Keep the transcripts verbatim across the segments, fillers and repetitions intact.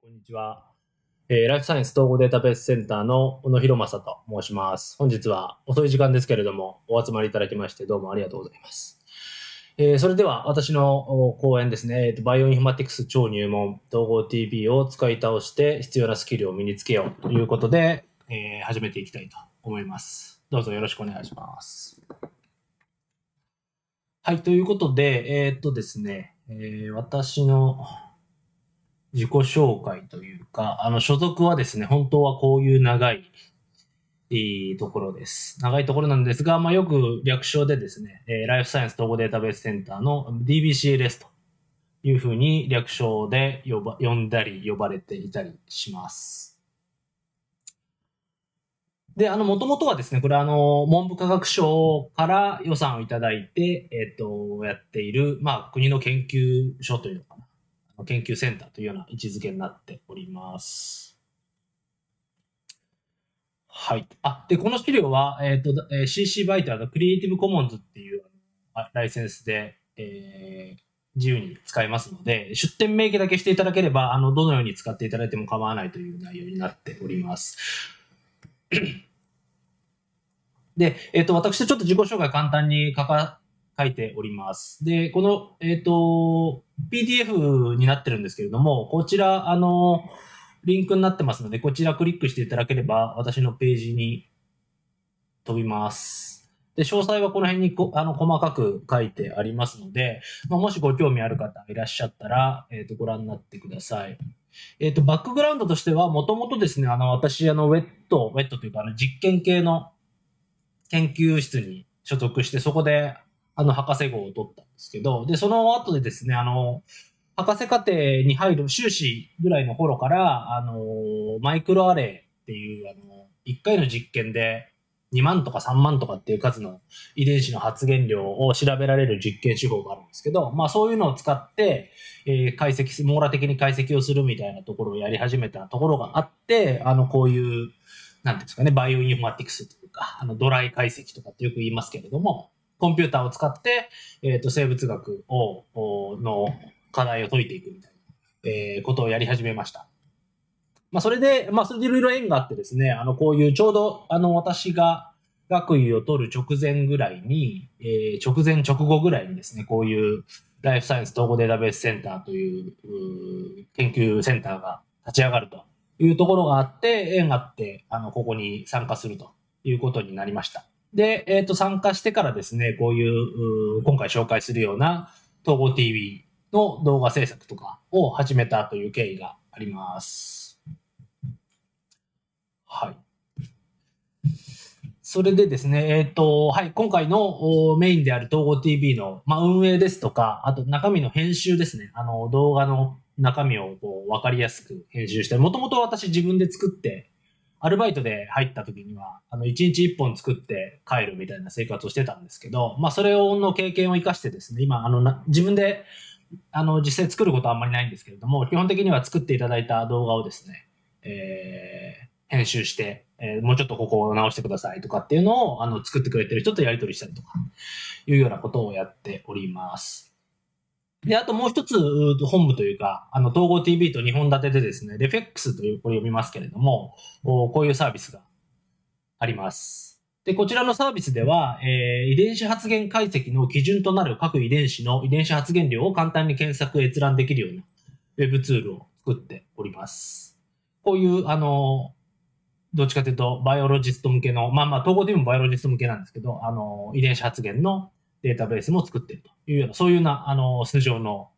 こんにちは、えー、ライフサイエンス統合データベースセンターの小野博正と申します。本日は遅い時間ですけれどもお集まりいただきましてどうもありがとうございます。えー、それでは私の講演ですね、バイオインフォマティクス超入門統合 ティービー を使い倒して必要なスキルを身につけようということで、えー、始めていきたいと思います。どうぞよろしくお願いします。はい、ということで、えー、っとですね、えー、私の自己紹介というか、あの、所属はですね、本当はこういう長い、いいところです。長いところなんですが、まあ、よく略称でですね、えー、ライフサイエンス統合データベースセンターの ディービーシーエルエス というふうに略称で呼ば、呼んだり呼ばれていたりします。で、あの、もともとはですね、これあの、文部科学省から予算をいただいて、えっと、やっている、まあ、国の研究所というのかな。研究センターというような位置づけになっております。はい。あ、で、この資料は、えっと、シーシー バイターのクリエイティブコモンズっていうライセンスで、えー、自由に使えますので、出典明記だけしていただければ、あの、どのように使っていただいても構わないという内容になっております。で、えっと、私はちょっと自己紹介簡単に書か、書いております。で、この、えっと、ピーディーエフ になってるんですけれども、こちら、あの、リンクになってますので、こちらクリックしていただければ、私のページに飛びます。で、詳細はこの辺にこあの細かく書いてありますので、まあ、もしご興味ある方いらっしゃったら、えっと、ご覧になってください。えっと、バックグラウンドとしては、もともとですね、あの、私、あの、ウェット、ウェットというか、あの、実験系の研究室に所属して、そこで、あの、博士号を取ったんですけど、で、その後でですね、あの、博士課程に入る修士ぐらいの頃から、あの、マイクロアレイっていう、あの、いっかいの実験でにまんとかさんまんとかっていう数の遺伝子の発現量を調べられる実験手法があるんですけど、まあそういうのを使って、えー、解析、網羅的に解析をするみたいなところをやり始めたところがあって、あの、こういう、なんですかね、バイオインフォマティクスというか、あの、ドライ解析とかってよく言いますけれども、コンピューターを使って、えっと、生物学を、の課題を解いていくみたいな、えー、ことをやり始めました。まあ、それで、まあ、それでいろいろ縁があってですね、あの、こういうちょうど、あの、私が学位を取る直前ぐらいに、えー、直前直後ぐらいにですね、こういうライフサイエンス統合データベースセンターという、うー研究センターが立ち上がるというところがあって、縁があって、あの、ここに参加するということになりました。で、えっと、参加してからですね、こういう、今回紹介するような統合 ティービー の動画制作とかを始めたという経緯があります。はい。それでですね、えっと、はい、今回のメインである統合 ティービー の、まあ、運営ですとか、あと中身の編集ですね、あの、動画の中身をこう分かりやすく編集して、もともと私自分で作って、アルバイトで入った時には、あの、一日一本作って帰るみたいな生活をしてたんですけど、まあ、それを、の経験を活かしてですね、今、あのな、自分で、あの、実際作ることはあんまりないんですけれども、基本的には作っていただいた動画をですね、えー、編集して、えー、もうちょっとここを直してくださいとかっていうのを、あの、作ってくれてる人とやり取りしたりとか、いうようなことをやっております。で、あともう一つ本部というか、あの、統合 ティービー とにほん立てでですね、レフェックスという、これ読みますけれども、こういうサービスがあります。で、こちらのサービスでは、えー、遺伝子発現解析の基準となる各遺伝子の遺伝子発現量を簡単に検索、閲覧できるようなウェブツールを作っております。こういう、あの、どっちかというと、バイオロジスト向けの、まあまあ、統合 ティービー もバイオロジスト向けなんですけど、あの、遺伝子発現のデータベースも作っているというような、そういうような、あの、素性の、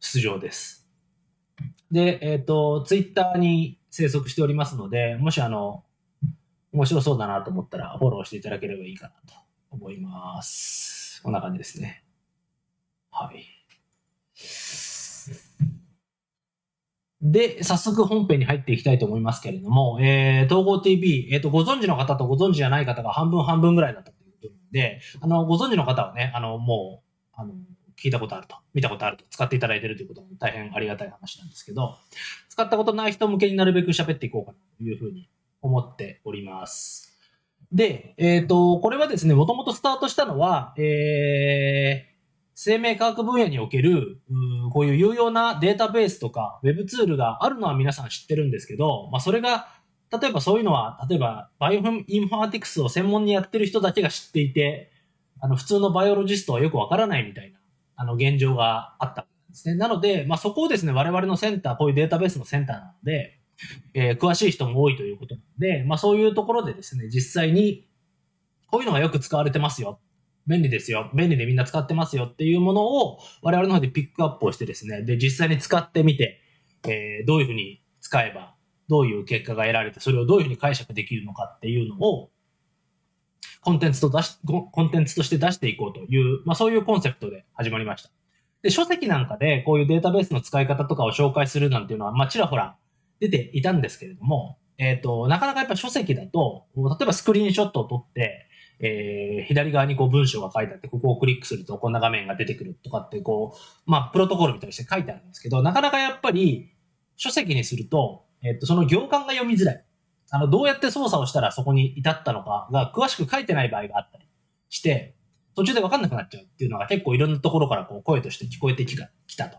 素性です。で、えっと、ツイッターに生息しておりますので、もし、あの、面白そうだなと思ったら、フォローしていただければいいかなと思います。こんな感じですね。はい。で、早速本編に入っていきたいと思いますけれども、えー、統合 ティービー、えっと、ご存知の方とご存知じゃない方が半分半分ぐらいだった。で、あの、ご存知の方はね、あの、もう、あの、聞いたことあると、見たことあると、使っていただいているということは大変ありがたい話なんですけど、使ったことない人向けになるべく喋っていこうかなというふうに思っております。で、えっと、これはですね、もともとスタートしたのは、えー、生命科学分野における、うーこういう有用なデータベースとか Web ツールがあるのは皆さん知ってるんですけど、まあ、それが、例えばそういうのは、例えばバイオインフォマティクスを専門にやってる人だけが知っていて、あの普通のバイオロジストはよくわからないみたいな、あの現状があったんですね。なので、まあ、そこをですね、我々のセンター、こういうデータベースのセンターなので、えー、詳しい人も多いということなので、まあ、そういうところでですね、実際に、こういうのがよく使われてますよ。便利ですよ。便利でみんな使ってますよっていうものを我々の方でピックアップをしてですね、で、実際に使ってみて、えー、どういうふうに使えば、どういう結果が得られて、それをどういうふうに解釈できるのかっていうのを、コンテンツと出し、コンテンツとして出していこうという、まあそういうコンセプトで始まりました。で、書籍なんかでこういうデータベースの使い方とかを紹介するなんていうのは、まあちらほら出ていたんですけれども、えっと、なかなかやっぱ書籍だと、例えばスクリーンショットを撮って、えー、左側にこう文章が書いてあって、ここをクリックするとこんな画面が出てくるとかって、こう、まあ、プロトコルみたいにして書いてあるんですけど、なかなかやっぱり書籍にすると、えっと、その行間が読みづらい。あの、どうやって操作をしたらそこに至ったのかが詳しく書いてない場合があったりして、途中でわかんなくなっちゃうっていうのが結構いろんなところからこう声として聞こえてきたと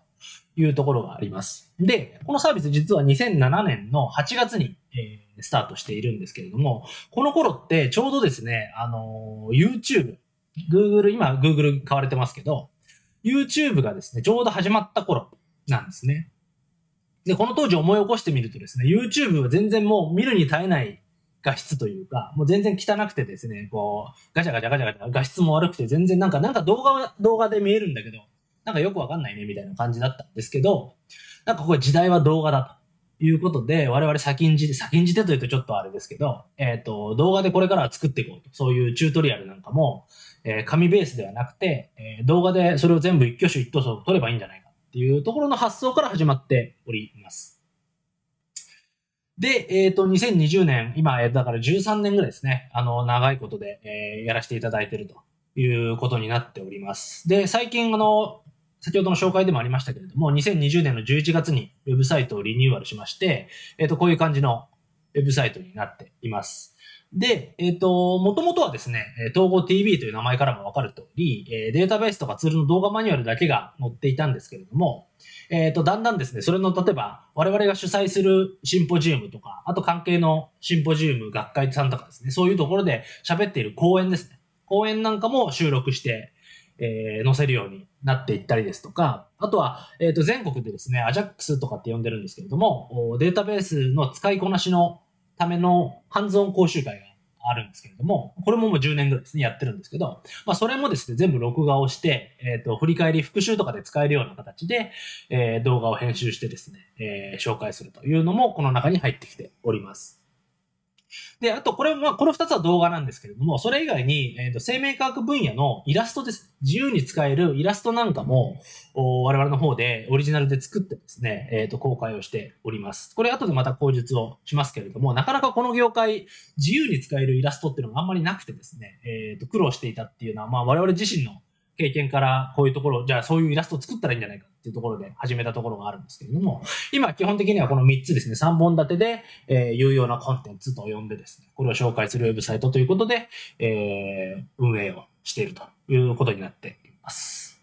いうところがあります。で、このサービス実はにせんななねんのはちがつに、えースタートしているんですけれども、この頃ってちょうどですね、あの、YouTube、Google、今 Google 買われてますけど、YouTube がですね、ちょうど始まった頃なんですね。で、この当時思い起こしてみるとですね、YouTube は全然もう見るに耐えない画質というか、もう全然汚くてですね、こう、ガチャガチャガチャガチャ、画質も悪くて全然なんか、なんか動画は動画で見えるんだけど、なんかよくわかんないねみたいな感じだったんですけど、なんかこれ時代は動画だと。いうことで、我々先んじて、先んじてというとちょっとあれですけど、えっと、動画でこれからは作っていこうと。そういうチュートリアルなんかも、えー、紙ベースではなくて、えー、動画でそれを全部一挙手一投足取ればいいんじゃないかっていうところの発想から始まっております。で、えっと、にせんにじゅうねん、今、だからじゅうさんねんぐらいですね。あの、長いことで、えー、やらせていただいているということになっております。で、最近、あの、先ほどの紹介でもありましたけれども、にせんにじゅうねんのじゅういちがつにウェブサイトをリニューアルしまして、えっと、こういう感じのウェブサイトになっています。で、えっと、もともとはですね、統合 ティーブイ という名前からもわかる通り、データベースとかツールの動画マニュアルだけが載っていたんですけれども、えっと、だんだんですね、それの例えば、我々が主催するシンポジウムとか、あと関係のシンポジウム、学会さんとかですね、そういうところで喋っている講演ですね。講演なんかも収録して、えー、載せるようになっていったりですとか、あとは、えっと、全国でですね、アジャックスとかって呼んでるんですけれども、データベースの使いこなしのためのハンズオン講習会があるんですけれども、これももうじゅうねんぐらいですね、やってるんですけど、まあ、それもですね、全部録画をして、えっと、振り返り、復習とかで使えるような形で、えー、動画を編集してですね、えー、紹介するというのも、この中に入ってきております。で、あと、これ、まあ、この二つは動画なんですけれども、それ以外に、えっと、生命科学分野のイラストです。自由に使えるイラストなんかも、我々の方でオリジナルで作ってですね、えっと、公開をしております。これ、後でまた口述をしますけれども、なかなかこの業界、自由に使えるイラストっていうのがあんまりなくてですね、えっと、苦労していたっていうのは、まあ、我々自身の経験から、こういうところ、じゃあそういうイラストを作ったらいいんじゃないかっていうところで始めたところがあるんですけれども、今基本的にはこのみっつですね、さんぼん立てで、えー、有用なコンテンツと呼んでですね、これを紹介するウェブサイトということで、えー、運営をしているということになっています。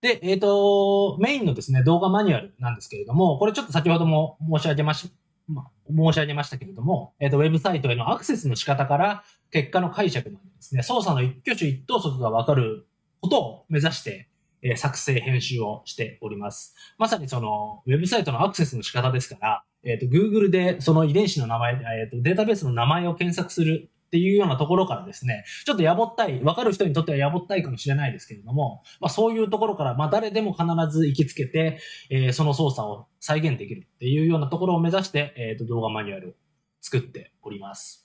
で、えっと、メインのですね、動画マニュアルなんですけれども、これちょっと先ほども申し上げまし、まあ、申し上げましたけれども、えっと、ウェブサイトへのアクセスの仕方から、結果の解釈までですね、操作の一挙手一投足がわかることを目指して、えー、作成編集をしております。まさにその、ウェブサイトのアクセスの仕方ですから、えっと、Google でその遺伝子の名前、えっと、データベースの名前を検索するっていうようなところからですね、ちょっとやぼったい、わかる人にとってはやぼったいかもしれないですけれども、まあそういうところから、まあ誰でも必ず行きつけて、えー、その操作を再現できるっていうようなところを目指して、えっと、動画マニュアルを作っております。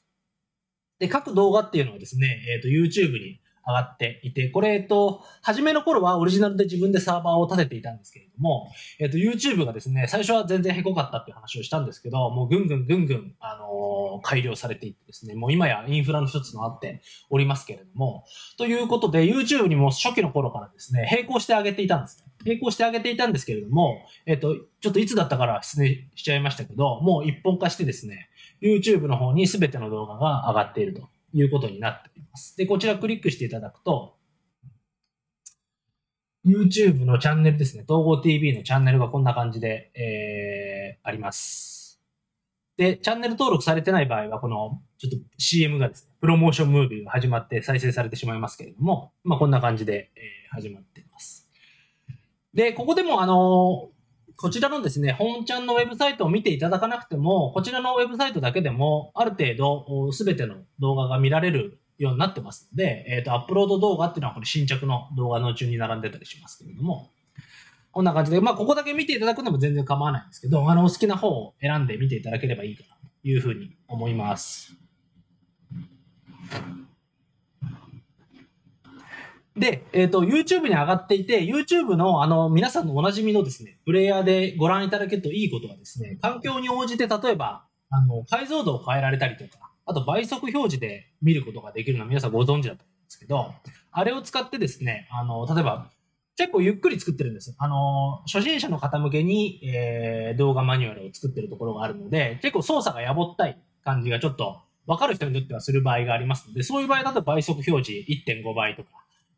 で、各動画っていうのはですね、えっと、YouTube に上がっていて、これ、えっと、初めの頃はオリジナルで自分でサーバーを立てていたんですけれども、えっと、YouTube がですね、最初は全然へこかったっていう話をしたんですけど、もうぐんぐんぐんぐん、あのー、改良されていってですね、もう今やインフラの一つとなっておりますけれども、ということで、YouTube にも初期の頃からですね、並行してあげていたんですね。並行してあげていたんですけれども、えっと、ちょっといつだったから失礼しちゃいましたけど、もう一本化してですね、YouTube の方に全ての動画が上がっているということになっています。で、こちらクリックしていただくと、YouTube のチャンネルですね。統合 ティーブイ のチャンネルがこんな感じで、えー、あります。で、チャンネル登録されてない場合は、この、ちょっと シーエム がですね、プロモーションムービーが始まって再生されてしまいますけれども、まあ、こんな感じで、えー、始まっています。で、ここでも、あのー、こちらのですね、本ちゃんのウェブサイトを見ていただかなくても、こちらのウェブサイトだけでも、ある程度、すべての動画が見られるようになってますので、えっと、アップロード動画っていうのは、これ新着の動画の順に並んでたりしますけれども、こんな感じで、まあ、ここだけ見ていただくのも全然構わないんですけど、あの、お好きな方を選んで見ていただければいいかなというふうに思います。で、えっと、YouTube に上がっていて、YouTube の、あの、皆さんのおなじみのですね、プレイヤーでご覧いただけるといいことはですね、環境に応じて、例えば、あの、解像度を変えられたりとか、あと倍速表示で見ることができるのは皆さんご存知だと思うんですけど、あれを使ってですね、あの、例えば、結構ゆっくり作ってるんです。あの、初心者の方向けに、えー、動画マニュアルを作ってるところがあるので、結構操作がやぼったい感じがちょっと、わかる人にとってはする場合がありますので、そういう場合だと倍速表示 いってんご 倍とか、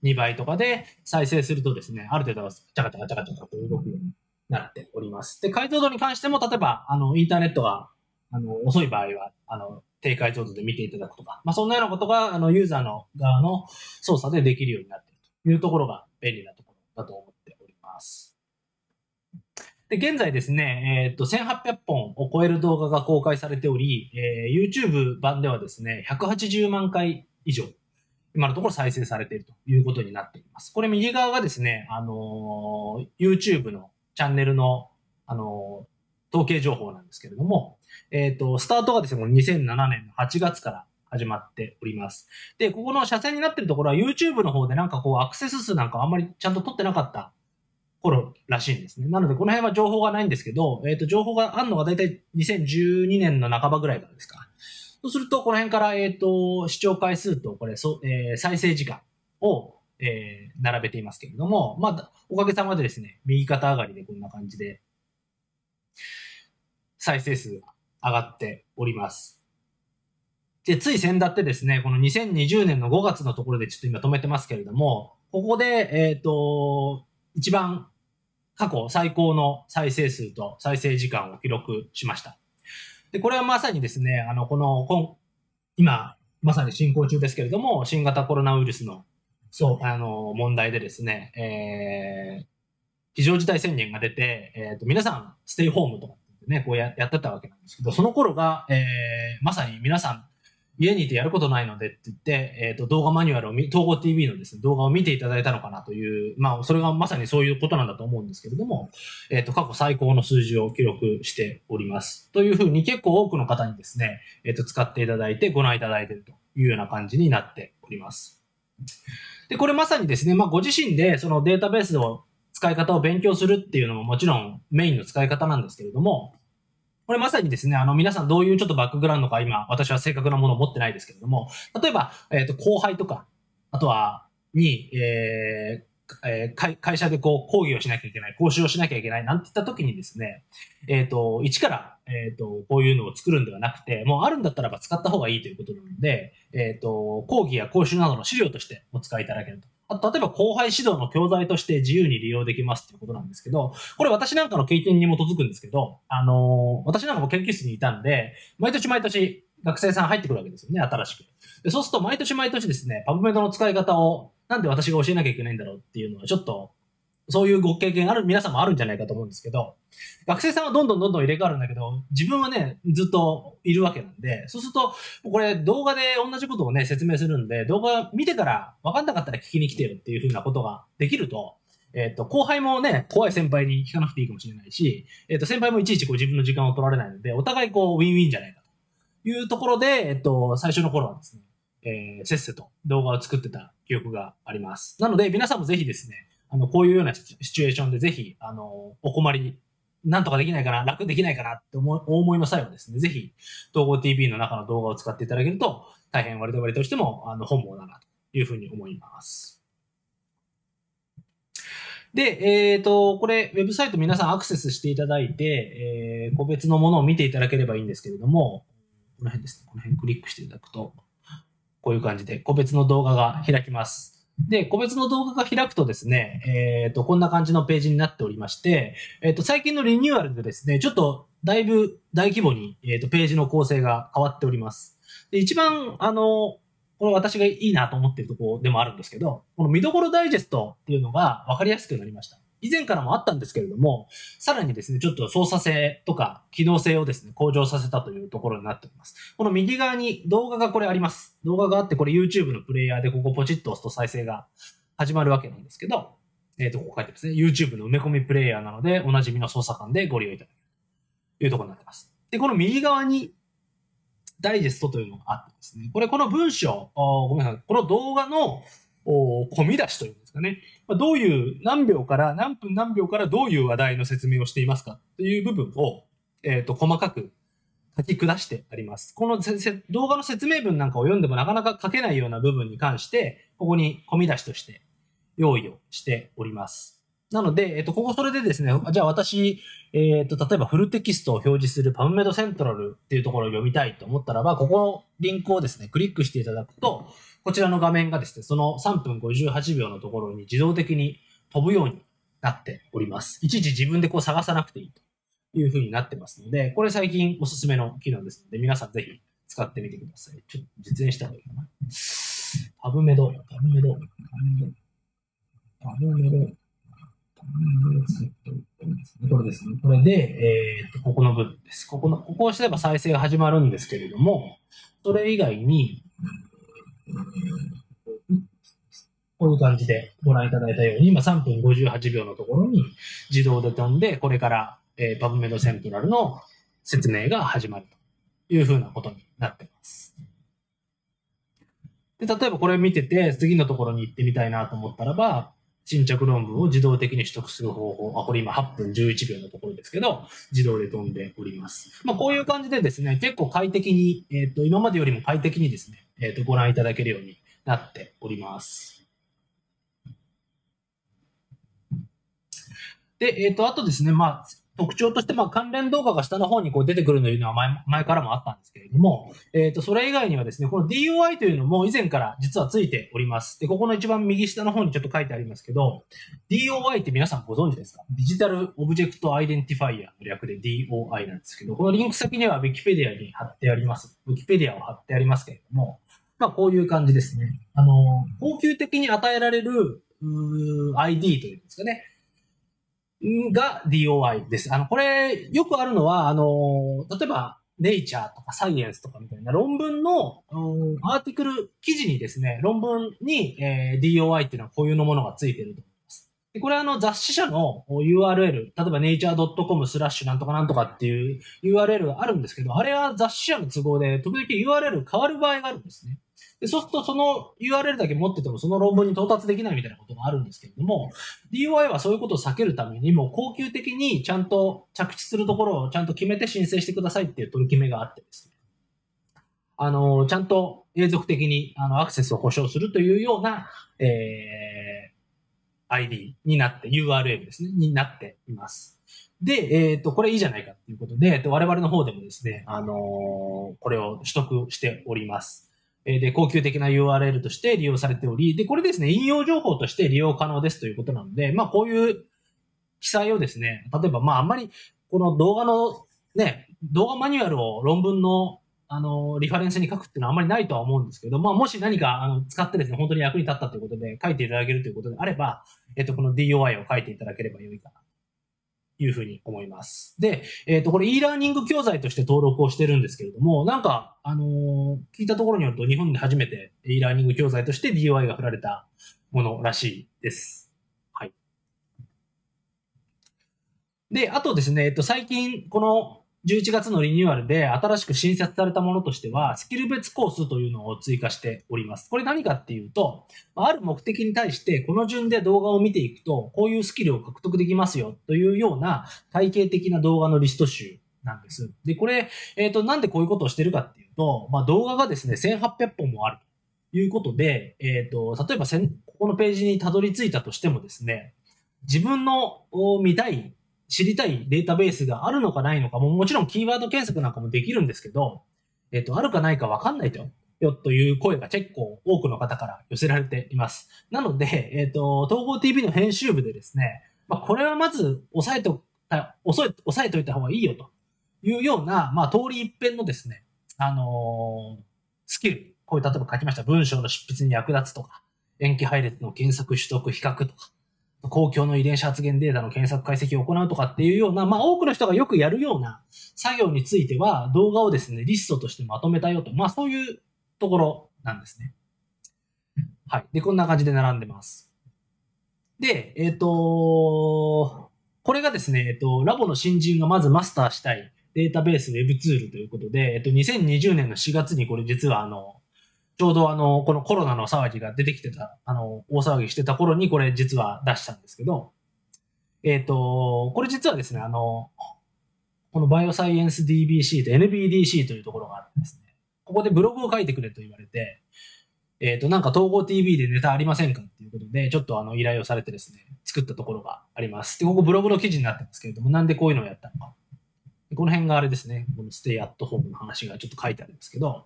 にばいとかで再生するとですね、ある程度、チャカチャカチャカチャカと動くようになっております。で、解像度に関しても、例えば、あの、インターネットが、あの、遅い場合は、あの、低解像度で見ていただくとか、まあ、そんなようなことが、あの、ユーザーの側の操作でできるようになっているというところが便利なところだと思っております。で、現在ですね、えっと、せんはっぴゃくほんを超える動画が公開されており、えー、YouTube 版ではですね、ひゃくはちじゅうまんかい以上、今のところ再生されているということになっています。これ右側がですね、あのー、YouTube のチャンネルの、あのー、統計情報なんですけれども、えっと、スタートがですね、これにせんななねんのはちがつから始まっております。で、ここの斜線になっているところは YouTube の方でなんかこうアクセス数なんかあんまりちゃんと取ってなかった頃らしいんですね。なので、この辺は情報がないんですけど、えっと、情報があるのがだいたいにせんじゅうにねんの半ばぐらいからですか。そうすると、この辺から、えっと、視聴回数と、これ、そ、えー、再生時間を、えー、並べていますけれども、まあ、おかげさまでですね、右肩上がりでこんな感じで、再生数が上がっております。で、つい先だってですね、このにせんにじゅうねんのごがつのところでちょっと今止めてますけれども、ここで、えっと、一番過去最高の再生数と再生時間を記録しました。で、これはまさにですね、あの、この、今、今まさに進行中ですけれども、新型コロナウイルスの、そう、あの、問題でですね、えー、非常事態宣言が出て、えっと、皆さん、ステイホームとかってね、こうや、やってたわけなんですけど、その頃が、えー、まさに皆さん、家にいてやることないのでって言って、えっと、動画マニュアルを見、統合 ティーブイ のですね、動画を見ていただいたのかなという、まあ、それがまさにそういうことなんだと思うんですけれども、えっと、過去最高の数字を記録しております。というふうに結構多くの方にですね、えっと、使っていただいてご覧いただいているというような感じになっております。で、これまさにですね、まあ、ご自身でそのデータベースの使い方を勉強するっていうのももちろんメインの使い方なんですけれども、これまさにですね、あの皆さんどういうちょっとバックグラウンドか今、私は正確なものを持ってないですけれども、例えば、えっと、後輩とか、あとは、に、えーえー会、会社でこう、講義をしなきゃいけない、講習をしなきゃいけない、なんて言った時にですね、えっと、一から、えっと、こういうのを作るんではなくて、もうあるんだったらば使った方がいいということなので、えっと、講義や講習などの資料としてお使いいただけると。あと、例えば後輩指導の教材として自由に利用できますということなんですけど、これ私なんかの経験に基づくんですけど、あのー、私なんかも研究室にいたんで、毎年毎年学生さん入ってくるわけですよね、新しく。で、そうすると毎年毎年ですね、パブメドの使い方をなんで私が教えなきゃいけないんだろうっていうのはちょっと、そういうご経験ある皆さんもあるんじゃないかと思うんですけど、学生さんはどんどんどんどん入れ替わるんだけど、自分はね、ずっといるわけなんで、そうすると、これ動画で同じことをね、説明するんで、動画見てから分かんなかったら聞きに来てるっていう風なことができると、えっと、後輩もね、怖い先輩に聞かなくていいかもしれないし、えっと、先輩もいちいちこう自分の時間を取られないので、お互いこう、ウィンウィンじゃないかというところで、えっと、最初の頃はですね、えー、せっせと動画を作ってた記憶があります。なので、皆さんもぜひですね、あの、こういうようなシチュエーションでぜひ、あの、お困り、なんとかできないかな、楽できないかなって思い、お思いの際はですね、ぜひ、統合 ティーブイ の中の動画を使っていただけると、大変我々としても、あの、本望だな、というふうに思います。で、えっと、これ、ウェブサイト皆さんアクセスしていただいて、えー、個別のものを見ていただければいいんですけれども、この辺ですね、この辺クリックしていただくと、こういう感じで個別の動画が開きます。で、個別の動画が開くとですね、えっと、こんな感じのページになっておりまして、えっと、最近のリニューアルでですね、ちょっとだいぶ大規模に、えっと、ページの構成が変わっております。で、一番、あの、これ私がいいなと思っているところでもあるんですけど、この見どころダイジェストっていうのが分かりやすくなりました。以前からもあったんですけれども、さらにですね、ちょっと操作性とか機能性をですね、向上させたというところになっております。この右側に動画がこれあります。動画があって、これ YouTube のプレイヤーでここポチッと押すと再生が始まるわけなんですけど、えっと、ここ書いてますね。YouTube の埋め込みプレイヤーなので、おなじみの操作感でご利用いただけるというところになっています。で、この右側にダイジェストというのがあってですね、これこの文章、ごめんなさい、この動画の込み出しというんですかね。どういう、何秒から、何分何秒からどういう話題の説明をしていますかという部分を、えっと、細かく書き下してあります。この動画の説明文なんかを読んでもなかなか書けないような部分に関して、ここに込み出しとして用意をしております。なので、えっと、ここそれでですね、じゃあ私、えっと、例えばフルテキストを表示するパブメドセントラルっていうところを読みたいと思ったらば、ここのリンクをですね、クリックしていただくと、こちらの画面がですね、そのさんぷんごじゅうはちびょうのところに自動的に飛ぶようになっております。いちいち自分でこう探さなくていいというふうになってますので、これ最近おすすめの機能ですので、皆さんぜひ使ってみてください。ちょっと実演した方がいいかな。パブメド、パブメド、パブメド、パブメド、これですね。これで、えー、っと、ここの部分です。ここの、ここを押すれば再生が始まるんですけれども、それ以外に、こういう感じでご覧いただいたように、今さんぷんごじゅうはちびょうのところに自動で飛んで、これからパブメドセントラルの説明が始まるというふうなことになっています。で、例えばこれ見てて、次のところに行ってみたいなと思ったらば、新着論文を自動的に取得する方法。あ、これ今はっぷんじゅういちびょうのところですけど、自動で飛んでおります。まあこういう感じでですね、結構快適に、えっと、今までよりも快適にですね、えっと、ご覧いただけるようになっております。で、えっと、あとですね、まあ、特徴として、まあ、関連動画が下の方にこう出てくるというのは前、前からもあったんですけれども、えっと、それ以外にはですね、この ディーオーアイ というのも以前から実はついております。で、ここの一番右下の方にちょっと書いてありますけど、ディーオーアイ って皆さんご存知ですか？ディジタルオブジェクトアイデンティファイアの略で ディーオーアイ なんですけど、このリンク先には Wikipedia に貼ってあります。Wikipedia を貼ってありますけれども、まあ、こういう感じですね。あの、恒久的に与えられる、うー アイディー というんですかね。が ディーオーアイ です。あの、これ、よくあるのは、あの、例えば、ネイチャーとかサイエンスとかみたいな論文の、うん、アーティクル、記事にですね、論文に、えー、ディーオーアイ っていうのはこういうのものがついていると思います。でこれはあの、雑誌社の ユーアールエル、例えば ネイチャードットコム スラッシュなんとかなんとかっていう ユーアールエル があるんですけど、あれは雑誌社の都合で、時々 ユーアールエル 変わる場合があるんですね。でそうすると、その ユーアールエル だけ持ってても、その論文に到達できないみたいなことがあるんですけれども、ディーオーアイ はそういうことを避けるためにも、恒久的にちゃんと着地するところをちゃんと決めて申請してくださいっていう取り決めがあってですね、あの、ちゃんと永続的にあのアクセスを保証するというような、えー、アイディー になって、ユーアールエル ですね、になっています。で、えっと、これいいじゃないかということで、我々の方でもですね、あの、これを取得しております。で、恒久的な ユーアールエル として利用されており、で、これですね、引用情報として利用可能ですということなので、まあ、こういう記載をですね、例えば、まあ、あんまり、この動画のね、動画マニュアルを論文の、あの、リファレンスに書くっていうのはあんまりないとは思うんですけど、まあ、もし何か、あの、使ってですね、本当に役に立ったということで、書いていただけるということであれば、えっと、この ディーオーアイ を書いていただければよいかな。というふうに思います。で、えっ、ー、と、これ e ラーニング教材として登録をしてるんですけれども、なんか、あのー、聞いたところによると日本で初めて e ラーニング教材として ディーオーアイ が振られたものらしいです。はい。で、あとですね、えっと、最近、このじゅういちがつのリニューアルで新しく新設されたものとしては、スキル別コースというのを追加しております。これ何かっていうと、ある目的に対してこの順で動画を見ていくと、こういうスキルを獲得できますよというような体系的な動画のリスト集なんです。で、これ、えっと、なんでこういうことをしてるかっていうと、まあ、動画がですね、せんはっぴゃくほんもあるということで、えっと、例えばここのページにたどり着いたとしてもですね、自分の見たい知りたいデータベースがあるのかないのかも、もちろんキーワード検索なんかもできるんですけど、えっと、あるかないかわかんないとよという声が結構多くの方から寄せられています。なので、えっと、統合 ティーブイ の編集部でですね、まあ、これはまず押さえと、あ、押さえといた方がいいよというような、まあ、通り一遍のですね、あのー、スキル、こういう例えば書きました文章の執筆に役立つとか、塩基配列の検索取得比較とか、公共の遺伝子発現データの検索解析を行うとかっていうような、まあ多くの人がよくやるような作業については動画をですね、リストとしてまとめたよと、まあそういうところなんですね。はい。で、こんな感じで並んでます。で、えっと、これがですね、えっと、ラボの新人がまずマスターしたいデータベースウェブツールということで、えっと、にせんにじゅうねんのしがつにこれ実はあの、ちょうどあの、このコロナの騒ぎが出てきてた、あの、大騒ぎしてた頃にこれ実は出したんですけど、えっと、これ実はですね、あの、このバイオサイエンス ディービーシー と エヌビーディーシー というところがあってですね、ここでブログを書いてくれと言われて、えっと、なんか統合 ティーブイ でネタありませんかっていうことで、ちょっとあの、依頼をされてですね、作ったところがあります。で、ここブログの記事になってますけれども、なんでこういうのをやったのか。この辺があれですね、このステイアットホームの話がちょっと書いてあるんですけど、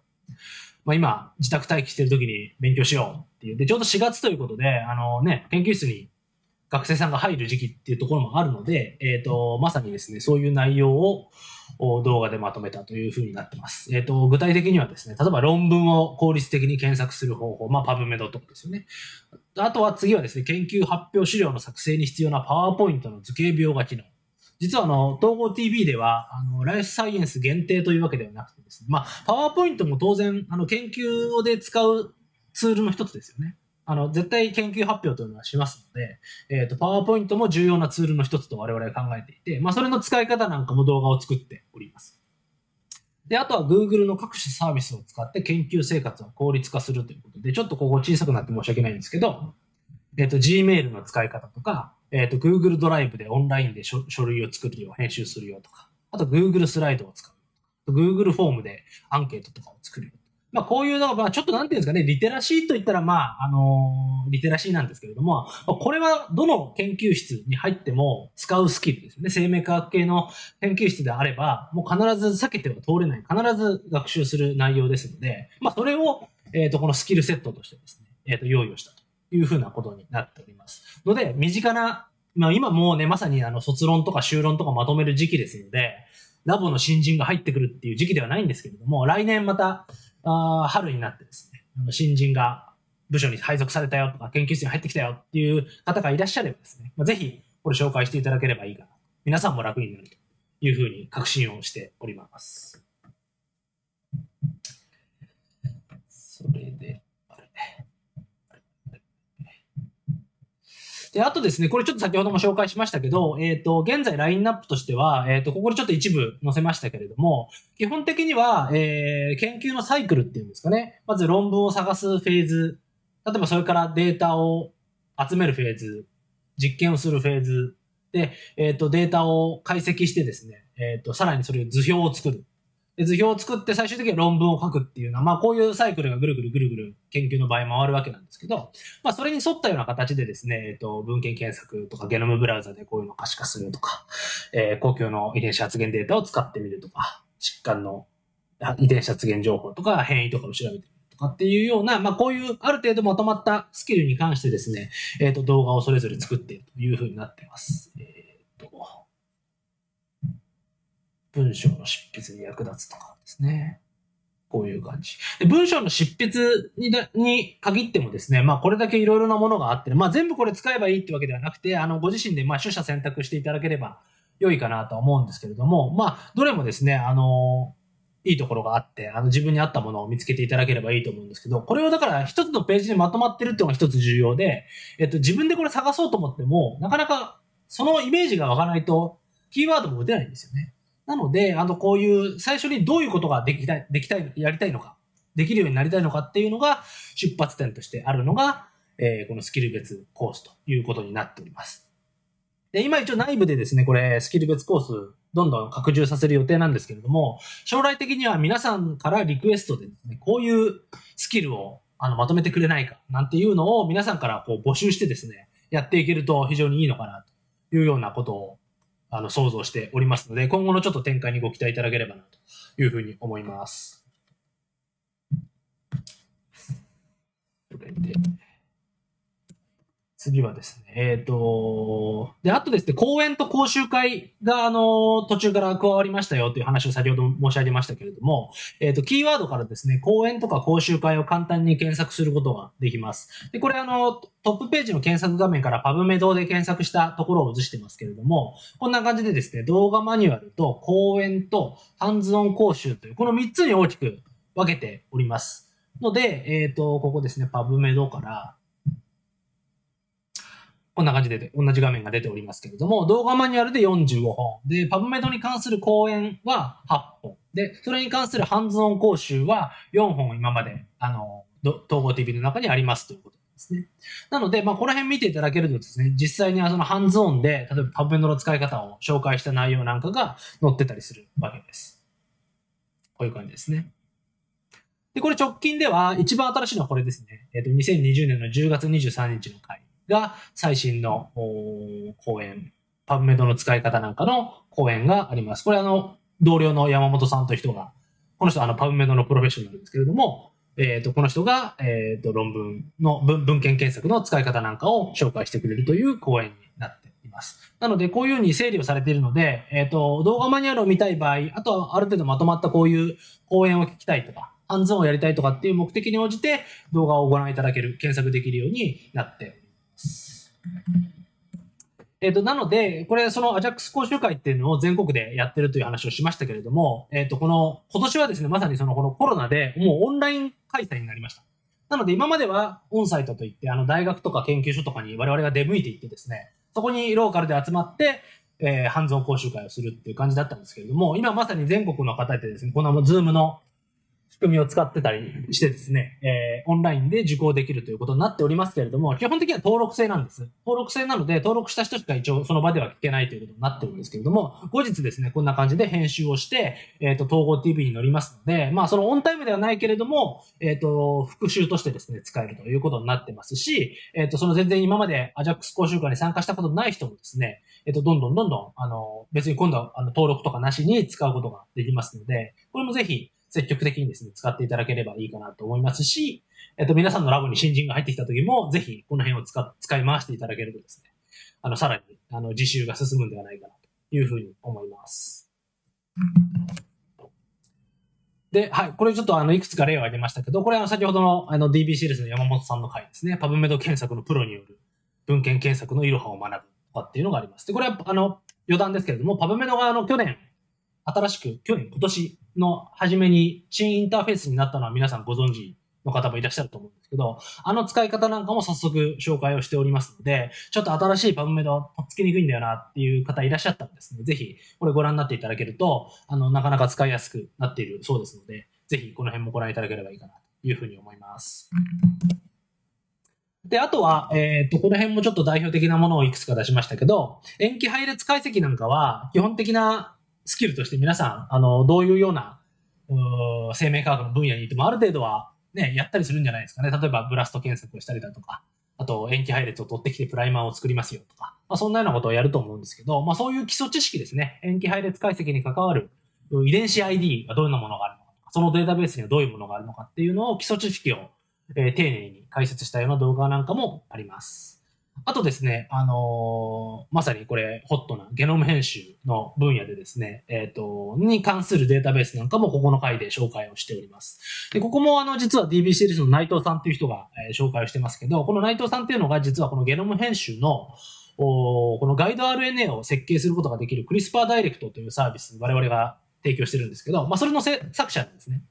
まあ今、自宅待機してる時に勉強しようっていう。で、ちょうどしがつということで、あのね、研究室に学生さんが入る時期っていうところもあるので、えっと、まさにですね、そういう内容を動画でまとめたというふうになってます。えっと、具体的にはですね、例えば論文を効率的に検索する方法、まあ、パブメドとかですよね。あとは次はですね、研究発表資料の作成に必要なパワーポイントの図形描画機能。実はあの、統合 ティーブイ では、あの、ライフサイエンス限定というわけではなくてですね、まあ、パワーポイントも当然、あの、研究で使うツールの一つですよね。あの、絶対研究発表というのはしますので、えっと、パワーポイントも重要なツールの一つと我々は考えていて、まあ、それの使い方なんかも動画を作っております。で、あとは Google の各種サービスを使って研究生活を効率化するということで、ちょっとここ小さくなって申し訳ないんですけど、えっと、Gmail の使い方とか、えっと、Google ドライブでオンラインで書類を作るよ、編集するよとか、あと Google スライドを使う。Google フォームでアンケートとかを作るよ。まあ、こういうのが、まあ、ちょっとなんていうんですかね、リテラシーといったら、まあ、あのー、リテラシーなんですけれども、これはどの研究室に入っても使うスキルですよね。生命科学系の研究室であれば、もう必ず避けては通れない。必ず学習する内容ですので、まあ、それを、えっと、このスキルセットとしてですね、えっと、用意をしたと。いうふうなことになっております。ので、身近な、まあ今もうね、まさにあの卒論とか修論とかまとめる時期ですので、ラボの新人が入ってくるっていう時期ではないんですけれども、来年また、あ春になってですね、あの新人が部署に配属されたよとか、研究室に入ってきたよっていう方がいらっしゃればですね、まあ、ぜひこれ紹介していただければいいかな。皆さんも楽になるというふうに確信をしております。それで、で、あとですね、これちょっと先ほども紹介しましたけど、えっと、現在ラインナップとしては、えっと、ここでちょっと一部載せましたけれども、基本的には、えー、研究のサイクルっていうんですかね。まず論文を探すフェーズ。例えばそれからデータを集めるフェーズ。実験をするフェーズ。で、えっと、データを解析してですね、えっと、さらにそれを図表を作る。で、図表を作って最終的には論文を書くっていうのは、まあこういうサイクルがぐるぐるぐるぐる研究の場合回るわけなんですけど、まあそれに沿ったような形でですね、えっと、文献検索とかゲノムブラウザでこういうのを可視化するとか、えー、公共の遺伝子発現データを使ってみるとか、疾患の遺伝子発現情報とか変異とかを調べてみるとかっていうような、まあこういうある程度まとまったスキルに関してですね、えっと、動画をそれぞれ作っているというふうになっています。えー、っと文章の執筆に役立つとかですね。こういう感じ。で文章の執筆 に, に限ってもですね、まあこれだけいろいろなものがあって、まあ全部これ使えばいいってわけではなくて、あのご自身でまあ取捨選択していただければ良いかなと思うんですけれども、まあどれもですね、あの、いいところがあって、あの自分に合ったものを見つけていただければいいと思うんですけど、これをだから一つのページでまとまってるっていうのが一つ重要で、えっと自分でこれ探そうと思っても、なかなかそのイメージがわからないと、キーワードも打てないんですよね。なので、あの、こういう、最初にどういうことができたい、できたい、やりたいのか、できるようになりたいのかっていうのが出発点としてあるのが、えー、このスキル別コースということになっております。で、今一応内部でですね、これ、スキル別コース、どんどん拡充させる予定なんですけれども、将来的には皆さんからリクエストでですね、こういうスキルを、あの、まとめてくれないか、なんていうのを皆さんからこう募集してですね、やっていけると非常にいいのかな、というようなことを、あの、想像しておりますので、今後のちょっと展開にご期待いただければな、というふうに思います。くれて。次はですね、えっ、ー、と、で、あとですね、講演と講習会が、あの、途中から加わりましたよという話を先ほど申し上げましたけれども、えっ、ー、と、キーワードからですね、講演とか講習会を簡単に検索することができます。で、これあの、トップページの検索画面からパブメドで検索したところを映してますけれども、こんな感じでですね、動画マニュアルと講演とハンズオン講習という、このみっつに大きく分けております。ので、えっ、ー、と、ここですね、パブメドから、こんな感じで同じ画面が出ておりますけれども、動画マニュアルでよんじゅうごほん。で、パブメドに関する講演ははっぽん。で、それに関するハンズオン講習はよんほん今まで、あの、統合 ティーブイ の中にありますということですね。なので、まあ、この辺見ていただけるとですね、実際にはそのハンズオンで、例えばパブメドの使い方を紹介した内容なんかが載ってたりするわけです。こういう感じですね。で、これ直近では一番新しいのはこれですね。えっと、にせんにじゅうねんのじゅうがつにじゅうさんにちの回。が最新の講演、パブメドの使い方なんかの講演があります。これあの、同僚の山本さんという人が、この人はあの、パブメドのプロフェッショナルですけれども、えっと、この人が、えっと、論文の文、文献検索の使い方なんかを紹介してくれるという講演になっています。なので、こういうふうに整理をされているので、えっと、動画マニュアルを見たい場合、あとはある程度まとまったこういう講演を聞きたいとか、ハンズオンをやりたいとかっていう目的に応じて動画をご覧いただける、検索できるようになっております。えっと、なので、これ、そのアジャックス講習会っていうのを全国でやってるという話をしましたけれども、えっと、この、今年はですね、まさにその、このコロナでもうオンライン開催になりました。なので、今まではオンサイトといって、あの、大学とか研究所とかに我々が出向いていってですね、そこにローカルで集まって、えー、ハンズオン講習会をするっていう感じだったんですけれども、今まさに全国の方でですね、このズームの仕組みを使ってたりしてですね、えー、オンラインで受講できるということになっておりますけれども、基本的には登録制なんです。登録制なので、登録した人しか一応その場では聞けないということになってるんですけれども、後日ですね、こんな感じで編集をして、えっと、統合 ティーブイ に乗りますので、まあ、そのオンタイムではないけれども、えっと、復習としてですね、使えるということになってますし、えっと、その全然今までアジャックス講習会に参加したことない人もですね、えっと、どんどんどんどん、あの、別に今度はあの登録とかなしに使うことができますので、これもぜひ、積極的にですね、使っていただければいいかなと思いますし、えっと、皆さんのラボに新人が入ってきた時も、ぜひ、この辺を使、使い回していただけるとですね、あの、さらに、あの、自習が進むんではないかな、というふうに思います。で、はい、これちょっとあの、いくつか例を挙げましたけど、これあの、先ほどのあの、ディービーシーエルエス の山本さんの回ですね、パブメド検索のプロによる文献検索のイロハを学ぶとかっていうのがあります。で、これはあの、余談ですけれども、パブメドがあの、去年、新しく、去年、今年、の初めに新インターフェースになったのは皆さんご存知の方もいらっしゃると思うんですけど、あの使い方なんかも早速紹介をしておりますので、ちょっと新しいパブメドとっつきにくいんだよなっていう方いらっしゃったらですね、ぜひこれご覧になっていただけると、あの、なかなか使いやすくなっているそうですので、ぜひこの辺もご覧いただければいいかなというふうに思います。で、あとは、えっと、この辺もちょっと代表的なものをいくつか出しましたけど、塩基配列解析なんかは基本的なスキルとして皆さん、あの、どういうような、う生命科学の分野にいてもある程度はね、やったりするんじゃないですかね。例えばブラスト検索をしたりだとか、あと塩基配列を取ってきてプライマーを作りますよとか、まあそんなようなことをやると思うんですけど、まあそういう基礎知識ですね。塩基配列解析に関わる遺伝子 アイディー がどういうものがあるのかとか、そのデータベースにはどういうものがあるのかっていうのを基礎知識を、えー、丁寧に解説したような動画なんかもあります。あとですね、あのー、まさにこれ、ホットなゲノム編集の分野でですね、えっと、に関するデータベースなんかもここの回で紹介をしております。で、ここもあの、実は ディービーシーエルエス の内藤さんという人が、えー、紹介をしてますけど、この内藤さんっていうのが実はこのゲノム編集の、おこのガイド アールエヌエー を設計することができるクリスパーダイレクトというサービス、我々が提供してるんですけど、まあ、それのせ作者なんですね。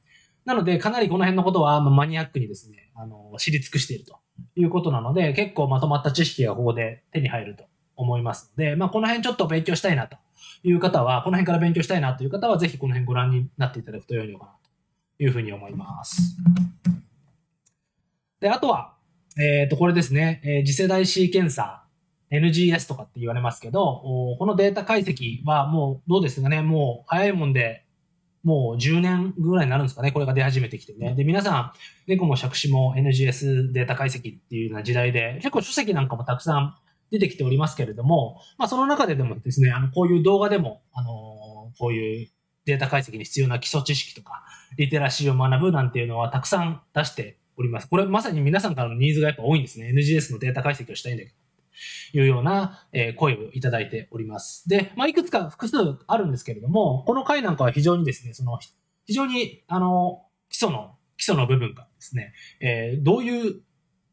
なので、かなりこの辺のことは、まあ、マニアックにですね、あのー、知り尽くしていると。いうことなので、結構まとまった知識がここで手に入ると思いますので、まあ、この辺ちょっと勉強したいなという方は、この辺から勉強したいなという方は、ぜひこの辺ご覧になっていただくと良いのかなというふうに思います。で、あとは、えっと、これですね、えー、次世代シーケンサー。エヌジーエス とかって言われますけど、このデータ解析はもうどうですかね、もう早いもんで、もうじゅうねんぐらいになるんですかね、これが出始めてきてね。で、皆さん、猫も杓子も エヌジーエス データ解析っていうような時代で、結構書籍なんかもたくさん出てきておりますけれども、まあその中ででもですね、あの、こういう動画でも、あの、こういうデータ解析に必要な基礎知識とか、リテラシーを学ぶなんていうのはたくさん出しております。これまさに皆さんからのニーズがやっぱ多いんですね。エヌジーエス のデータ解析をしたいんだけど。いうような声をいただいております。で、まあ、いくつか複数あるんですけれども、この回なんかは非常にですね、その、非常に、あの、基礎の、基礎の部分からですね、えー、どういう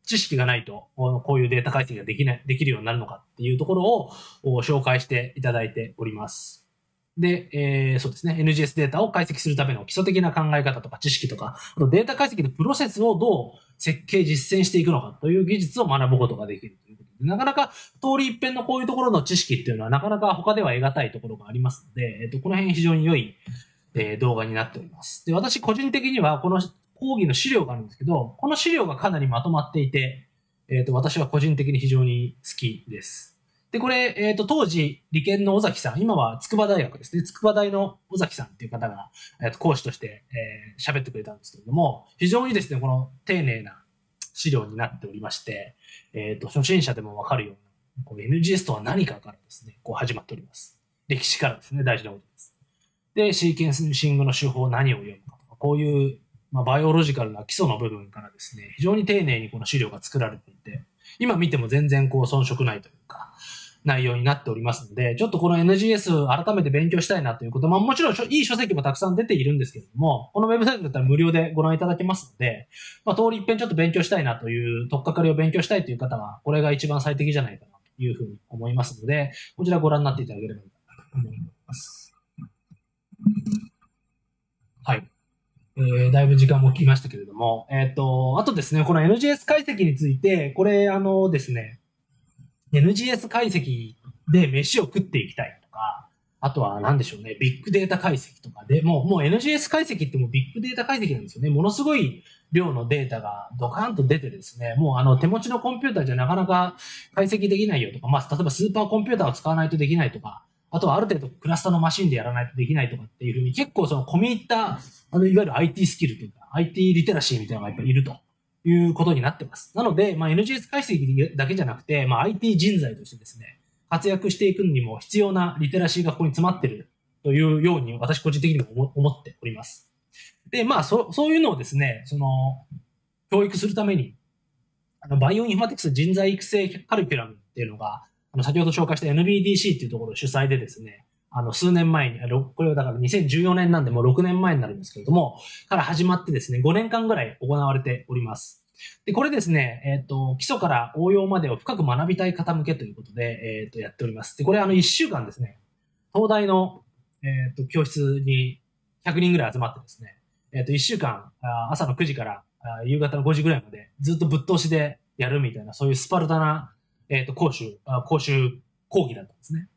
知識がないと、こういうデータ解析ができない、できるようになるのかっていうところを紹介していただいております。で、えー、そうですね。エヌジーエス データを解析するための基礎的な考え方とか知識とか、データ解析のプロセスをどう設計実践していくのかという技術を学ぶことができるということで、なかなか通り一遍のこういうところの知識っていうのはなかなか他では得難いところがありますので、えっと、この辺非常に良い、えー、動画になっております。で、私個人的にはこの講義の資料があるんですけど、この資料がかなりまとまっていて、えっと、私は個人的に非常に好きです。で、これ、えっと、当時、理研の尾崎さん、今は筑波大学ですね。筑波大の尾崎さんっていう方が、えっと、講師として、えー、喋ってくれたんですけれども、非常にですね、この丁寧な資料になっておりまして、えっと、初心者でもわかるような、この エヌジーエス とは何かからですね、こう始まっております。歴史からですね、大事なことです。で、シーケンシングの手法、何を読むかとか、こういう、まあ、バイオロジカルな基礎の部分からですね、非常に丁寧にこの資料が作られていて、今見ても全然こう遜色ないというか、内容になっておりますので、ちょっとこの エヌジーエス 改めて勉強したいなということ、まあもちろんいい書籍もたくさん出ているんですけれども、このウェブサイトだったら無料でご覧いただけますので、まあ通り一遍ちょっと勉強したいなという、取っかかりを勉強したいという方は、これが一番最適じゃないかなというふうに思いますので、こちらご覧になっていただければいいかなと思います。はい。えー、だいぶ時間も来ましたけれども、えっと、あとですね、この エヌジーエス 解析について、これあのですね、エヌジーエス 解析で飯を食っていきたいとか、あとは何でしょうね、ビッグデータ解析とかで、もう、もう エヌジーエス 解析ってもうビッグデータ解析なんですよね。ものすごい量のデータがドカーンと出てですね、もうあの手持ちのコンピューターじゃなかなか解析できないよとか、まあ例えばスーパーコンピューターを使わないとできないとか、あとはある程度クラスターのマシンでやらないとできないとかっていうふうに結構その込み入った、あのいわゆる アイティー スキルというか、アイティー リテラシーみたいなのがやっぱりいると。いうことになってます。なので、まあ、エヌジーエス 解析だけじゃなくて、まあ、アイティー 人材としてですね、活躍していくにも必要なリテラシーがここに詰まってるというように私個人的にも思っております。で、まあ、そ、そういうのをですね、その、教育するために、あの、バイオインフォマティクス人材育成カリキュラムっていうのが、あの、先ほど紹介した エヌビーディーシー っていうところ主催でですね、あの、数年前に、これはだからにせんじゅうよねんなんでもうろくねんまえになるんですけれども、から始まってですね、ごねんかんぐらい行われております。で、これですね、えっと、基礎から応用までを深く学びたい方向けということで、えっと、やっております。で、これあのいっしゅうかんですね、東大の、えっと、教室にひゃくにんぐらい集まってですね、えっと、いっしゅうかん、朝のくじから夕方のごじぐらいまでずっとぶっ通しでやるみたいな、そういうスパルタな、えっと、講習、講習講義だったんですね。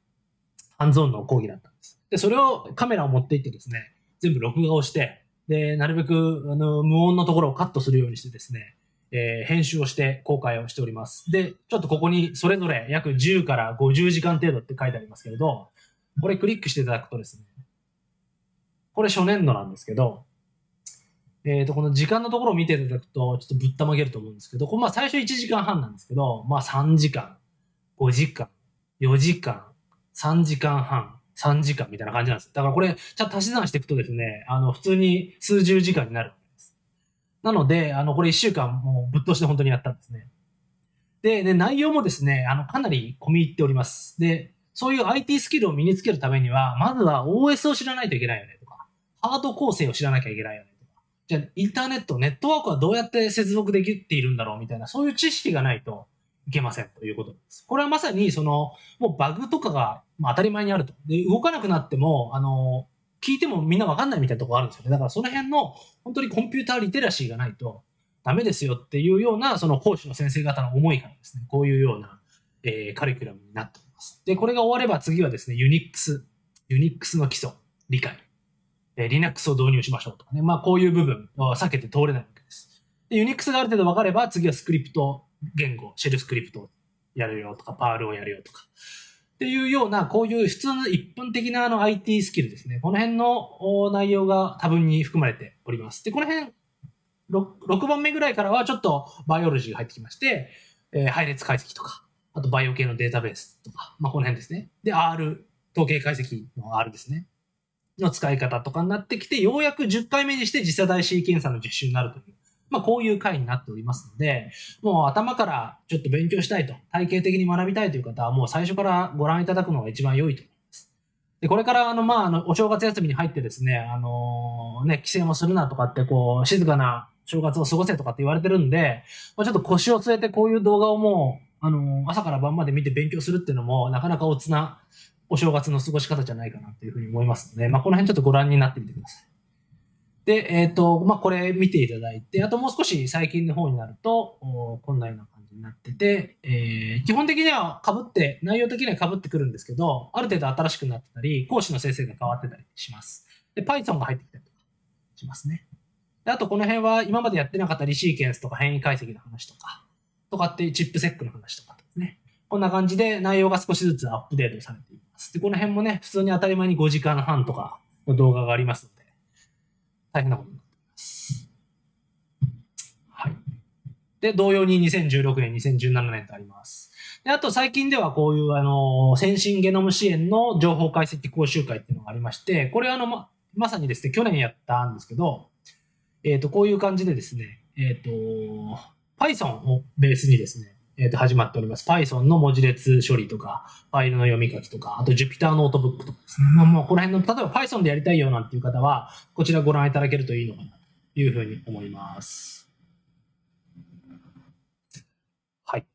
ハンズオンの講義だったんです。で、それをカメラを持って行ってですね、全部録画をして、で、なるべく、あの、無音のところをカットするようにしてですね、えー、編集をして公開をしております。で、ちょっとここにそれぞれ約じゅうからごじゅうじかん程度って書いてありますけれど、これクリックしていただくとですね、これ初年度なんですけど、えっと、この時間のところを見ていただくと、ちょっとぶったまげると思うんですけど、これまあ最初いちじかんはんなんですけど、まあさんじかん、ごじかん、よじかん、さんじかんはん、さんじかんみたいな感じなんです。だからこれ、ちゃんと足し算していくとですね、あの、普通に数十時間になるわけです。なので、あの、これいっしゅうかんもうぶっ通して本当にやったんですね。で、で、内容もですね、あの、かなり込み入っております。で、そういう アイティー スキルを身につけるためには、まずは オーエス を知らないといけないよねとか、ハード構成を知らなきゃいけないよねとか、じゃあ、インターネット、ネットワークはどうやって接続できているんだろうみたいな、そういう知識がないと、いけませんということです。これはまさにその、もうバグとかが当たり前にあると。で、動かなくなっても、あの、聞いてもみんなわかんないみたいなところがあるんですよね。だからその辺の本当にコンピューターリテラシーがないとダメですよっていうような、その講師の先生方の思いからですね、こういうような、えー、カリキュラムになっております。で、これが終われば次はですね、Unix、Unix の基礎、理解、えー、Linux を導入しましょうとかね。まあこういう部分は避けて通れないわけです。で、Unix がある程度わかれば次はスクリプト、言語、シェルスクリプトをやるよとか、パールをやるよとか。っていうような、こういう普通の一般的なあの アイティー スキルですね。この辺の内容が多分に含まれております。で、この辺、ろくばんめぐらいからはちょっとバイオロジーが入ってきまして、えー、配列解析とか、あとバイオ系のデータベースとか、まあこの辺ですね。で、R、統計解析の R ですね。の使い方とかになってきて、ようやくじゅっかいめにして次世代シーケンサーの実習になるというまあ、こういう回になっておりますので、もう頭からちょっと勉強したいと、体系的に学びたいという方は、もう最初からご覧いただくのが一番良いと思います。で、これから、あの、まあ、あの、お正月休みに入ってですね、あの、ね、帰省もするなとかって、こう、静かな正月を過ごせとかって言われてるんで、まあ、ちょっと腰を据えてこういう動画をもう、あの、朝から晩まで見て勉強するっていうのも、なかなかおつな、お正月の過ごし方じゃないかなというふうに思いますので、まあ、この辺ちょっとご覧になってみてください。で、えっと、まあ、これ見ていただいて、あともう少し最近の方になると、こんなような感じになってて、えー、基本的には被って、内容的には被ってくるんですけど、ある程度新しくなってたり、講師の先生が変わってたりします。で、Python が入ってきたりとかしますね。で、あとこの辺は今までやってなかったリシーケンスとか変異解析の話とか、とかってチップセックの話とかですね。こんな感じで内容が少しずつアップデートされています。で、この辺もね、普通に当たり前にごじかんはんとかの動画があります。大変なことになっています。はい。で、同様ににせんじゅうろくねん、にせんじゅうななねんとあります。で、あと最近ではこういう、あの、先進ゲノム支援の情報解析講習会っていうのがありまして、これはあの、ま、まさにですね、去年やったんですけど、えっと、こういう感じでですね、えっと、Python をベースにですね、えっと、始まっております。Python の文字列処理とか、ファイルの読み書きとか、あと Jupyter ノートブックとかですね。まあ、もうこの辺の、例えば Python でやりたいよなんていう方は、こちらご覧いただけるといいのかな、というふうに思います。はい。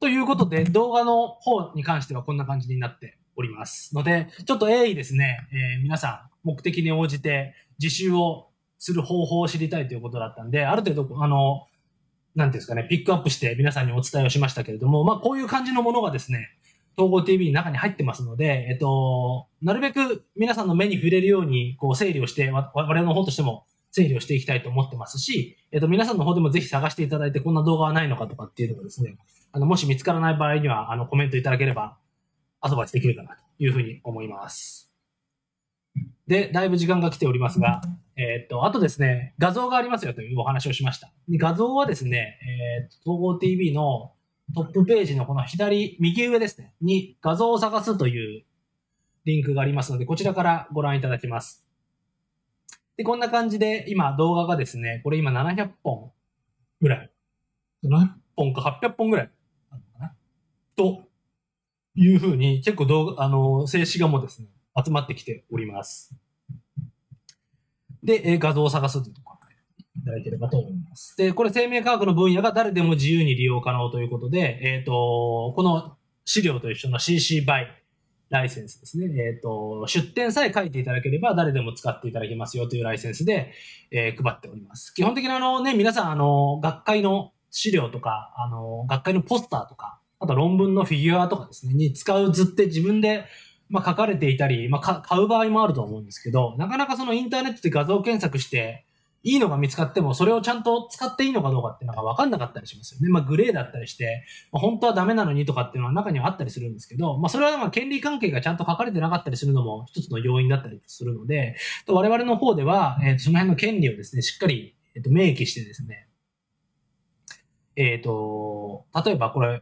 ということで、動画の方に関してはこんな感じになっております。ので、ちょっと鋭意ですね、えー、皆さん、目的に応じて自習をする方法を知りたいということだったんで、ある程度、あの、なんていうんですかね、ピックアップして皆さんにお伝えをしましたけれども、まあこういう感じのものがですね、統合 ティーブイ の中に入ってますので、えっと、なるべく皆さんの目に触れるように、こう整理をして、我々の方としても整理をしていきたいと思ってますし、えっと、皆さんの方でもぜひ探していただいて、こんな動画はないのかとかっていうのがですね、あの、もし見つからない場合には、あの、コメントいただければ、アドバイスできるかなというふうに思います。で、だいぶ時間が来ておりますが、えっと、あとですね、画像がありますよというお話をしました。で、画像はですね、えー、統合 ティーブイ のトップページのこの左、右上ですね、に画像を探すというリンクがありますので、こちらからご覧いただきます。で、こんな感じで今動画がですね、これ今ななひゃっぽんぐらい、ななひゃっぽんかはっぴゃっぽんぐらいあるのかなというふうに、結構動画、あの、静止画もですね、集まってきております。で、画像を探すというところをいただければと思います。で、これ生命科学の分野が誰でも自由に利用可能ということで、えっと、この資料と一緒の シーシー by ライセンスですね。えっと、出典さえ書いていただければ誰でも使っていただけますよというライセンスで、えー、配っております。基本的にあのね、皆さんあの、学会の資料とか、あの、学会のポスターとか、あと論文のフィギュアとかですね、に使う図って自分でまあ書かれていたり、まあ買う場合もあると思うんですけど、なかなかそのインターネットで画像検索して、いいのが見つかっても、それをちゃんと使っていいのかどうかっていうのが分かんなかったりしますよね。まあグレーだったりして、まあ、本当はダメなのにとかっていうのは中にはあったりするんですけど、まあそれはまあ権利関係がちゃんと書かれてなかったりするのも一つの要因だったりするので、我々の方では、えー、その辺の権利をですね、しっかり、えー、と明記してですね、えっと、例えばこれ、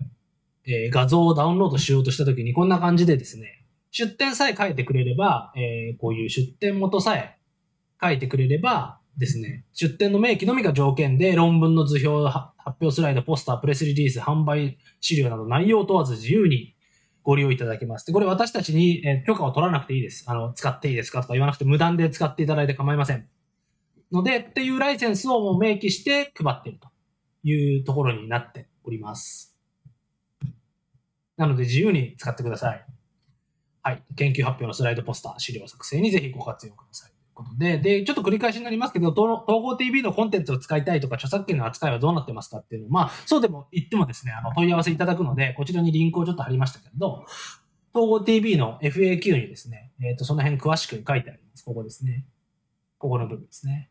えー、画像をダウンロードしようとしたときにこんな感じでですね、出典さえ書いてくれれば、えー、こういう出典元さえ書いてくれればですね、出典の明記のみが条件で論文の図表、発表スライド、ポスター、プレスリリース、販売資料など内容を問わず自由にご利用いただけます。で、これ私たちに、えー、許可を取らなくていいです。あの、使っていいですかとか言わなくて無断で使っていただいて構いません。ので、っていうライセンスをもう明記して配っているというところになっております。なので自由に使ってください。はい。研究発表のスライドポスター、資料作成にぜひご活用ください。ということで、で、ちょっと繰り返しになりますけど、統合 ティーブイ のコンテンツを使いたいとか、著作権の扱いはどうなってますかっていうのを、まあ、そうでも言ってもですね、あの、問い合わせいただくので、こちらにリンクをちょっと貼りましたけれど、統合 ティーブイ の エフエーキュー にですね、えっと、その辺詳しく書いてあります。ここですね。ここの部分ですね。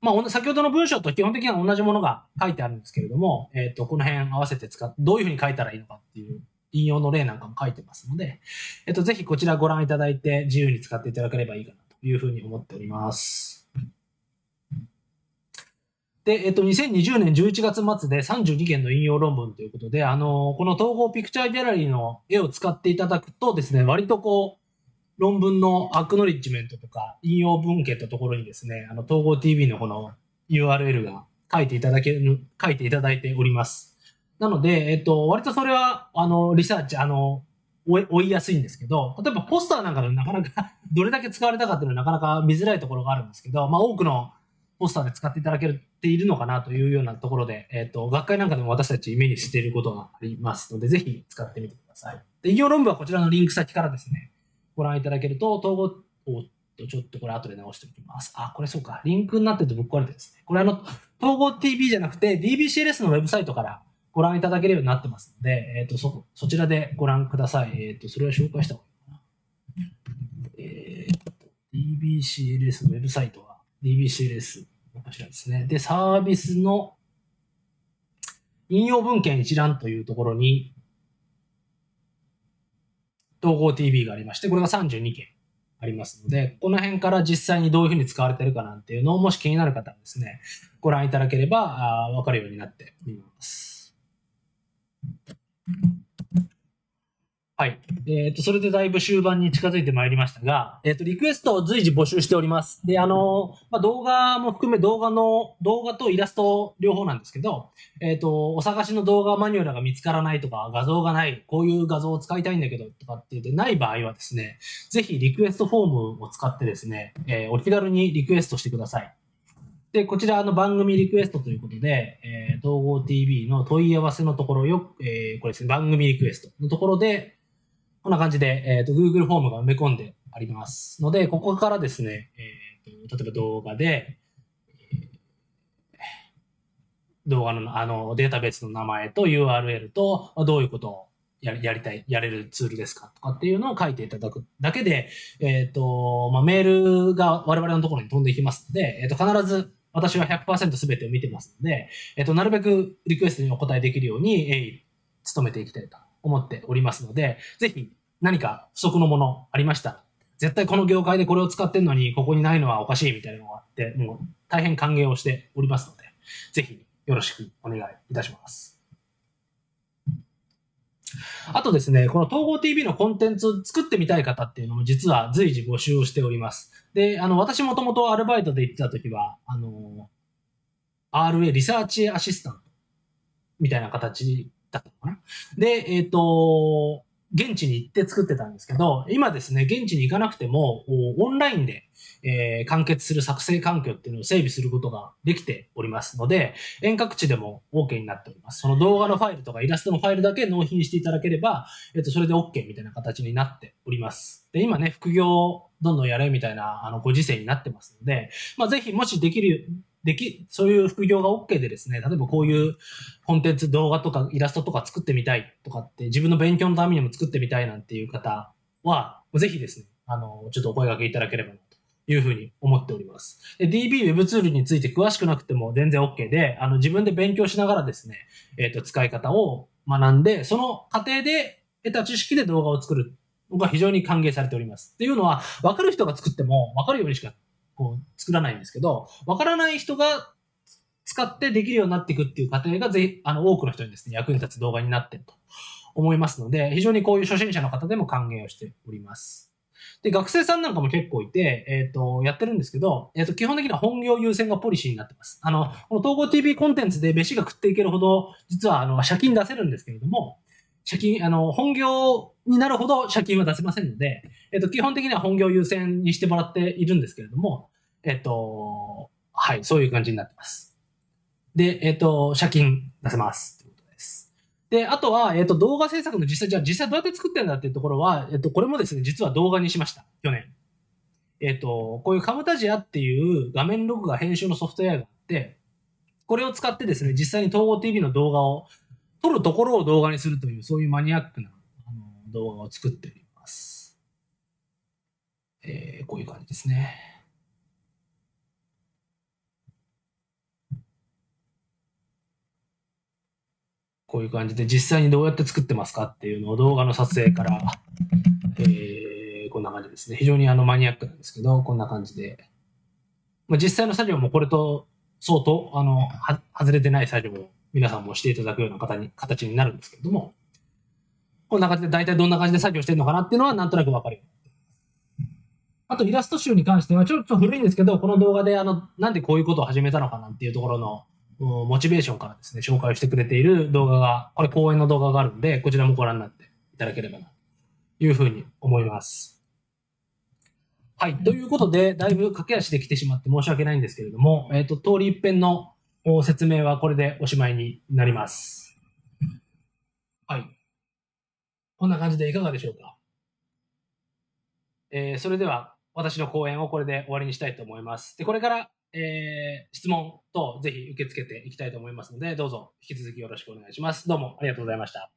まあ、先ほどの文章と基本的には同じものが書いてあるんですけれども、えっと、この辺合わせて使って、どういうふうに書いたらいいのかっていう、引用の例なんかも書いてますので、えっと、ぜひこちらご覧いただいて自由に使っていただければいいかなというふうに思っております。で、えっと、にせんにじゅうねんじゅういちがつ末でさんじゅうにけんの引用論文ということで、あの、この統合ピクチャーギャラリーの絵を使っていただくとですね、割とこう、論文のアクノレッジメントとか引用文献のところにですね、あの統合 ティーブイ のこの ユーアールエル が書いていただける、書いていただいております。なので、えっと、割とそれは、あの、リサーチ、あの、追いやすいんですけど、例えばポスターなんかでなかなかどれだけ使われたかっていうのはなかなか見づらいところがあるんですけど、まあ多くのポスターで使っていただけているのかなというようなところで、えっと、学会なんかでも私たち目にしていることがありますので、ぜひ使ってみてください。で、引用論文はこちらのリンク先からですね、ご覧いただけると、統合をちょっとこれ後で直しておきます。あ、これそうか。リンクになってるとぶっ壊れてですね。これあの、統合 ティーブイ じゃなくて ディービーシーエルエス のウェブサイトからご覧いただけるようになってますので、えっと、そ、そちらでご覧ください。えっと、それは紹介した方がいいかな。えー、ディービーシーエルエス のウェブサイトは ディービーシーエルエス のこちらですね。で、サービスの引用文献一覧というところに、統合 ティーブイ がありまして、これがさんじゅうにけんありますので、この辺から実際にどういうふうに使われてるかなんていうのを、もし気になる方はですね、ご覧いただければ分かるようになっております。はい。えっと、それでだいぶ終盤に近づいてまいりましたが、えっと、リクエストを随時募集しております。で、あの、まあ、動画も含め動画の、動画とイラスト両方なんですけど、えっと、お探しの動画マニュアルが見つからないとか、画像がない、こういう画像を使いたいんだけど、とかって言ってない場合はですね、ぜひリクエストフォームを使ってですね、えー、お気軽にリクエストしてください。で、こちらの番組リクエストということで、えー、統合 ティーブイ の問い合わせのところよ、えー、これですね、番組リクエストのところで、こんな感じで、えっと、Google フォームが埋め込んでありますので、ここからですね、えっと、例えば動画で、動画の、あの、データベースの名前と ユーアールエル と、どういうことをやりたい、やれるツールですかとかっていうのを書いていただくだけで、えっと、まあ、メールが我々のところに飛んできますので、えっと、必ず私は ひゃくパーセント 全てを見てますので、えっと、なるべくリクエストにお答えできるように、えい、努めていきたいと思っておりますので、ぜひ何か不足のものありましたら、絶対この業界でこれを使ってるのに、ここにないのはおかしいみたいなのがあって、もう大変歓迎をしておりますので、ぜひよろしくお願いいたします。あとですね、この統合 ティーブイ のコンテンツを作ってみたい方っていうのも実は随時募集をしております。で、あの、私もともとアルバイトで行ってた時は、あの、アールエー、リサーチアシスタントみたいな形だったのかな。で、えっと、現地に行って作ってたんですけど、今ですね、現地に行かなくても、オンラインで、えー、完結する作成環境っていうのを整備することができておりますので、遠隔地でも OK になっております。その動画のファイルとかイラストのファイルだけ納品していただければ、えっと、それで OK みたいな形になっております。で、今ね、副業どんどんやれみたいな、あの、ご時世になってますので、まあ、ぜひ、もしできる、でき、そういう副業が OK でですね、例えばこういうコンテンツ、動画とかイラストとか作ってみたいとかって、自分の勉強のためにも作ってみたいなんていう方は、ぜひですね、あの、ちょっとお声掛けいただければなというふうに思っております。ディービー Web ツールについて詳しくなくても全然 OK で、あの、自分で勉強しながらですね、えっと、使い方を学んで、その過程で得た知識で動画を作るのが非常に歓迎されております。っていうのは、わかる人が作ってもわかるようにしかこう作らないんですけど、わからない人が使ってできるようになっていくっていう過程がぜひ、あの、多くの人にですね、役に立つ動画になっていると思いますので、非常にこういう初心者の方でも歓迎をしております。で、学生さんなんかも結構いて、えっと、やってるんですけど、えっと、基本的には本業優先がポリシーになってます。あの、この統合 ティーブイ コンテンツで飯が食っていけるほど、実は、あの、借金出せるんですけれども、借金、あの、本業になるほど借金は出せませんので、えっと、基本的には本業優先にしてもらっているんですけれども、えっと、はい、そういう感じになってます。で、えっと、借金出せます。ということです。で、あとは、えっと、動画制作の実際、じゃあ実際どうやって作ってんだっていうところは、えっと、これもですね、実は動画にしました。去年。えっと、こういうカムタジアっていう画面録画編集のソフトウェアがあって、これを使ってですね、実際に統合 ティーブイ の動画を撮るところを動画にするという、そういうマニアックなあの動画を作っております。えー、こういう感じですね。こういう感じで実際にどうやって作ってますかっていうのを動画の撮影から、えー、こんな感じですね。非常にあのマニアックなんですけど、こんな感じで。まあ、実際の作業もこれと相当あのは外れてない作業を皆さんもしていただくような方に形になるんですけれども、こんな感じで大体どんな感じで作業してるのかなっていうのはなんとなくわかる。あとイラスト集に関してはちょっと古いんですけど、この動画であのなんでこういうことを始めたのかなんていうところのモチベーションからですね、紹介をしてくれている動画が、これ講演の動画があるので、こちらもご覧になっていただければな、というふうに思います。はい。ということで、だいぶ駆け足できてしまって申し訳ないんですけれども、えっと、通り一遍の説明はこれでおしまいになります。はい。こんな感じでいかがでしょうか。えー、それでは、私の講演をこれで終わりにしたいと思います。で、これから、えー、質問等ぜひ受け付けていきたいと思いますので、どうぞ引き続きよろしくお願いします。どうもありがとうございました。